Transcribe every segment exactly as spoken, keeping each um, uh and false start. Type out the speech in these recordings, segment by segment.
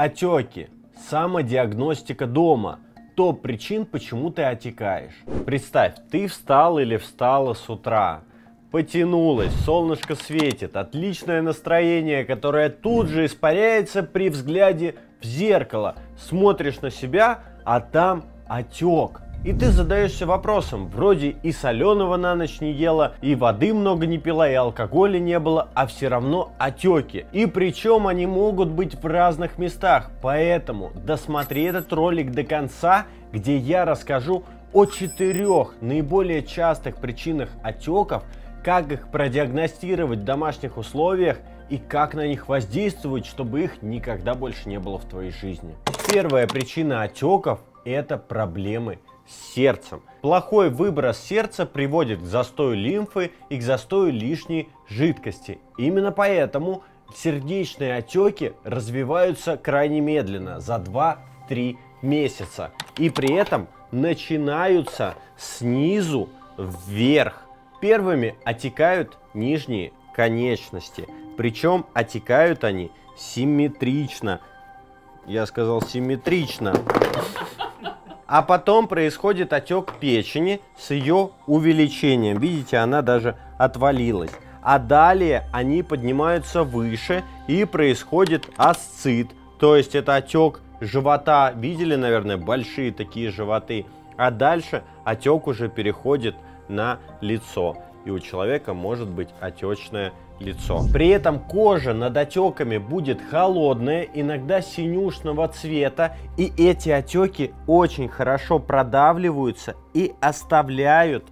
Отеки. Самодиагностика дома. Топ причин, почему ты отекаешь. Представь, ты встал или встала с утра. Потянулась, солнышко светит, отличное настроение, которое тут же испаряется при взгляде в зеркало. Смотришь на себя, а там отек. И ты задаешься вопросом, вроде и соленого на ночь не ела, и воды много не пила, и алкоголя не было, а все равно отеки. И причем они могут быть в разных местах, поэтому досмотри этот ролик до конца, где я расскажу о четырех наиболее частых причинах отеков, как их продиагностировать в домашних условиях и как на них воздействовать, чтобы их никогда больше не было в твоей жизни. Первая причина отеков – это проблемы с сердцем. Плохой выброс сердца приводит к застою лимфы и к застою лишней жидкости. Именно поэтому сердечные отеки развиваются крайне медленно, за два-три месяца. И при этом начинаются снизу вверх. Первыми отекают нижние конечности. Причем отекают они симметрично. Я сказал симметрично. А потом происходит отек печени с ее увеличением. Видите, она даже отвалилась. А далее они поднимаются выше и происходит асцит. То есть это отек живота. Видели, наверное, большие такие животы. А дальше отек уже переходит на лицо. И у человека может быть отечное лицо. При этом кожа над отеками будет холодная, иногда синюшного цвета, и эти отеки очень хорошо продавливаются и оставляют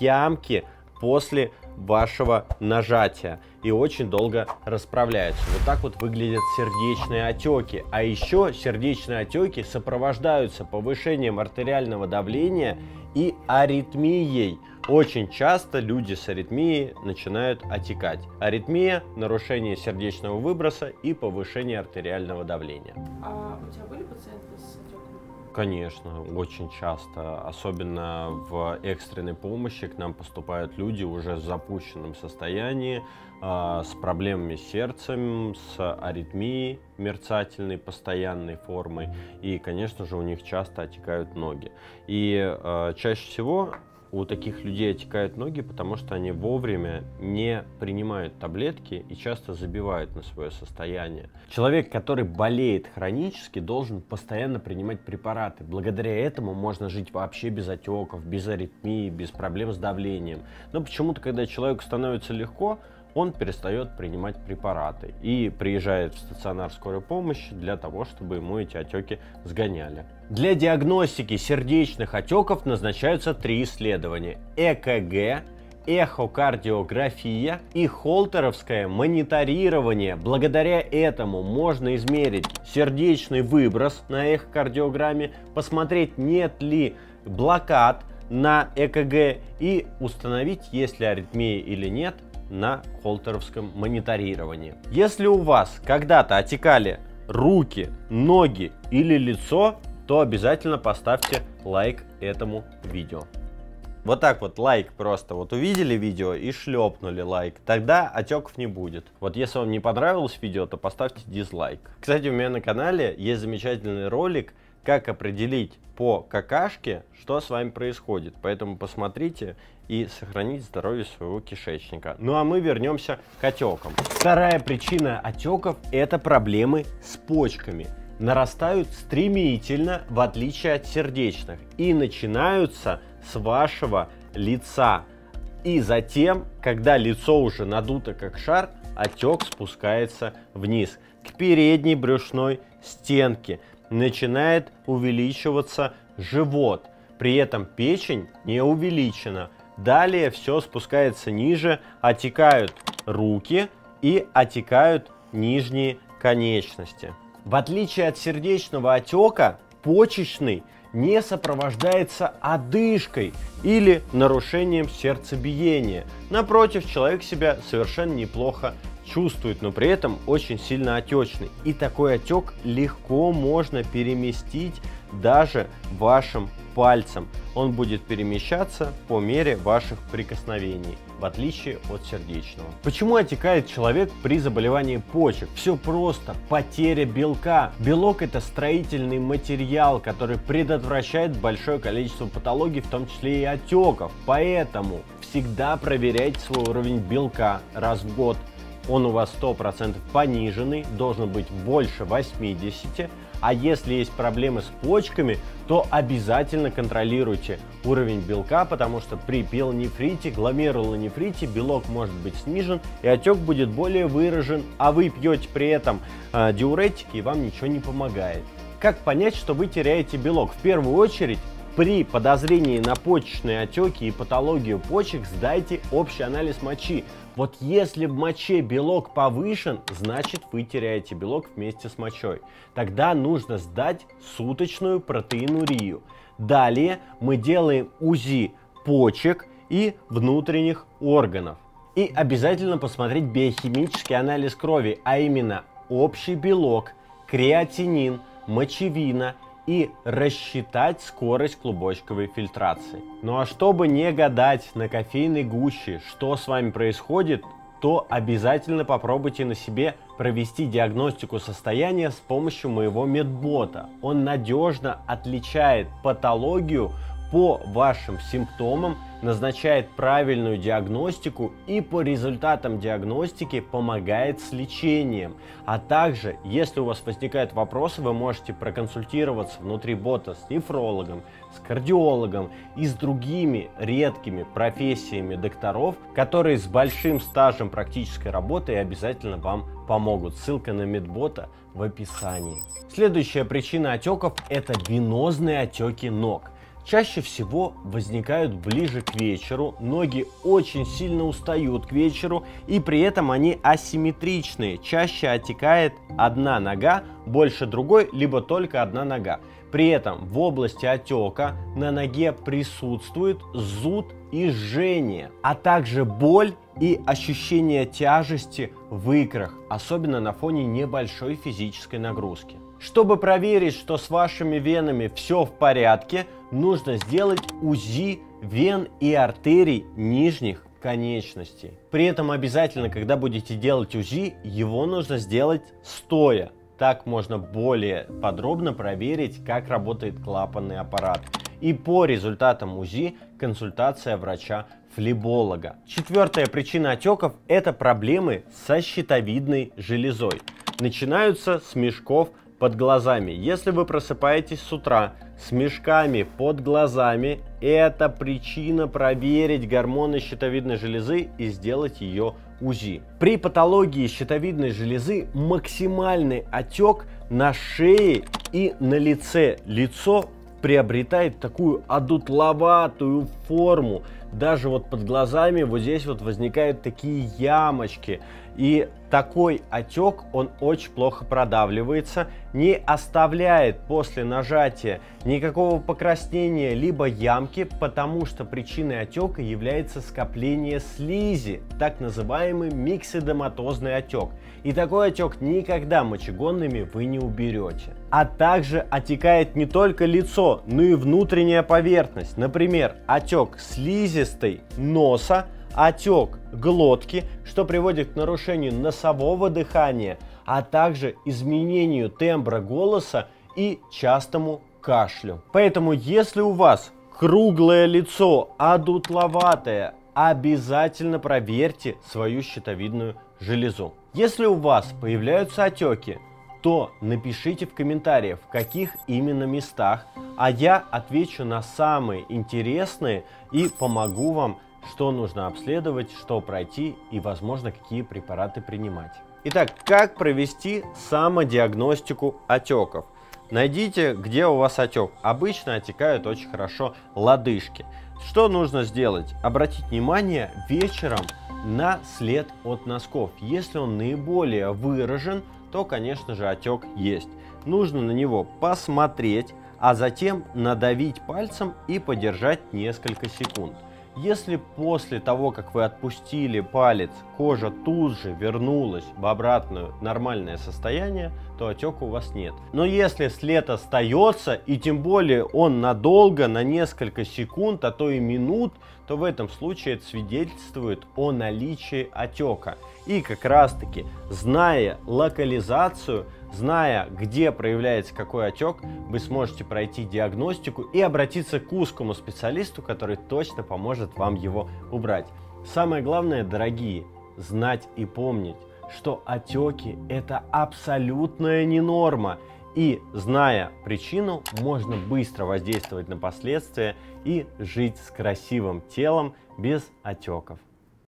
ямки после вашего нажатия и очень долго расправляются. Вот так вот выглядят сердечные отеки. А еще сердечные отеки сопровождаются повышением артериального давления и аритмией. Очень часто люди с аритмией начинают отекать. Аритмия, нарушение сердечного выброса и повышение артериального давления. А у тебя были пациенты с отеками? Конечно, очень часто. Особенно в экстренной помощи к нам поступают люди уже в запущенном состоянии, с проблемами с сердцем, с аритмией мерцательной, постоянной формой. И, конечно же, у них часто отекают ноги. И чаще всего у таких людей отекают ноги, потому что они вовремя не принимают таблетки и часто забивают на свое состояние. Человек, который болеет хронически, должен постоянно принимать препараты. Благодаря этому можно жить вообще без отеков, без аритмии, без проблем с давлением. Но почему-то, когда человеку становится легко, он перестает принимать препараты и приезжает в стационар скорой помощи для того, чтобы ему эти отеки сгоняли. Для диагностики сердечных отеков назначаются три исследования: ЭКГ, эхокардиография и холтеровское мониторирование. Благодаря этому можно измерить сердечный выброс на эхокардиограмме, посмотреть, нет ли блокад на ЭКГ и установить, есть ли аритмия или нет, на холтеровском мониторировании. Если у вас когда-то отекали руки, ноги или лицо, то обязательно поставьте лайк этому видео. Вот так вот лайк просто. Вот увидели видео и шлепнули лайк. Тогда отеков не будет. Вот если вам не понравилось видео, то поставьте дизлайк. Кстати, у меня на канале есть замечательный ролик, как определить по какашке, что с вами происходит. Поэтому посмотрите и сохраните здоровье своего кишечника. Ну а мы вернемся к отекам. Вторая причина отеков – это проблемы с почками. Нарастают стремительно, в отличие от сердечных, и начинаются с вашего лица. И затем, когда лицо уже надуто как шар, отек спускается вниз, к передней брюшной стенке. Начинает увеличиваться живот, при этом печень не увеличена. Далее все спускается ниже, отекают руки и отекают нижние конечности. В отличие от сердечного отека, почечный не сопровождается одышкой или нарушением сердцебиения. Напротив, человек себя совершенно неплохо чувствует, но при этом очень сильно отечный. И такой отек легко можно переместить даже вашим пальцем. Он будет перемещаться по мере ваших прикосновений, в отличие от сердечного. Почему отекает человек при заболевании почек? Все просто. Потеря белка. Белок – это строительный материал, который предотвращает большое количество патологий, в том числе и отеков. Поэтому всегда проверяйте свой уровень белка раз в год. Он у вас сто процентов пониженный, должен быть больше восьмидесяти. А если есть проблемы с почками, то обязательно контролируйте уровень белка, потому что при пиелонефрите, гломерулонефрите белок может быть снижен и отек будет более выражен, а вы пьете при этом э, диуретики и вам ничего не помогает. Как понять, что вы теряете белок? В первую очередь, при подозрении на почечные отеки и патологию почек сдайте общий анализ мочи. Вот если в моче белок повышен, значит вы теряете белок вместе с мочой. Тогда нужно сдать суточную протеинурию. Далее мы делаем УЗИ почек и внутренних органов. И обязательно посмотреть биохимический анализ крови, а именно общий белок, креатинин, мочевина, и рассчитать скорость клубочковой фильтрации. Ну а чтобы не гадать на кофейной гуще, что с вами происходит, то обязательно попробуйте на себе провести диагностику состояния с помощью моего медбота. Он надежно отличает патологию по вашим симптомам, назначает правильную диагностику и по результатам диагностики помогает с лечением. А также, если у вас возникают вопросы, вы можете проконсультироваться внутри бота с нефрологом, с кардиологом и с другими редкими профессиями докторов, которые с большим стажем практической работы и обязательно вам помогут. Ссылка на медбота в описании. Следующая причина отеков – это венозные отеки ног. Чаще всего возникают ближе к вечеру, ноги очень сильно устают к вечеру, и при этом они асимметричные. Чаще отекает одна нога больше другой, либо только одна нога. При этом в области отека на ноге присутствует зуд и жжение, а также боль и ощущение тяжести в икрах, особенно на фоне небольшой физической нагрузки. Чтобы проверить, что с вашими венами все в порядке, нужно сделать УЗИ вен и артерий нижних конечностей. При этом обязательно, когда будете делать УЗИ, его нужно сделать стоя. Так можно более подробно проверить, как работает клапанный аппарат. И по результатам УЗИ консультация врача-флеболога. Четвертая причина отеков – это проблемы со щитовидной железой. Начинаются с мешков под глазами. Если вы просыпаетесь с утра с мешками под глазами, это причина проверить гормоны щитовидной железы и сделать ее УЗИ. При патологии щитовидной железы максимальный отек на шее и на лице. Лицо приобретает такую одутловатую форму. Даже вот под глазами вот здесь вот возникают такие ямочки. И такой отек, он очень плохо продавливается, не оставляет после нажатия никакого покраснения либо ямки, потому что причиной отека является скопление слизи, так называемый микседематозный отек. И такой отек никогда мочегонными вы не уберете. А также отекает не только лицо, но и внутренняя поверхность. Например, отек слизистой носа, отек глотки, что приводит к нарушению носового дыхания, а также изменению тембра голоса и частому кашлю. Поэтому, если у вас круглое лицо, одутловатое, обязательно проверьте свою щитовидную железу. Если у вас появляются отеки, то напишите в комментариях, в каких именно местах, а я отвечу на самые интересные и помогу вам, что нужно обследовать, что пройти и, возможно, какие препараты принимать. Итак, как провести самодиагностику отеков? Найдите, где у вас отек. Обычно отекают очень хорошо лодыжки. Что нужно сделать? Обратить внимание вечером на след от носков. Если он наиболее выражен, то, конечно же, отек есть. Нужно на него посмотреть, а затем надавить пальцем и подержать несколько секунд. Если после того, как вы отпустили палец, кожа тут же вернулась в обратное нормальное состояние, то отека у вас нет. Но если след остается, и тем более он надолго, на несколько секунд, а то и минут, то в этом случае это свидетельствует о наличии отека. И как раз таки, зная локализацию, зная, где проявляется какой отек, вы сможете пройти диагностику и обратиться к узкому специалисту, который точно поможет вам его убрать. Самое главное, дорогие, знать и помнить, что отеки – это абсолютная ненорма. И, зная причину, можно быстро воздействовать на последствия и жить с красивым телом без отеков.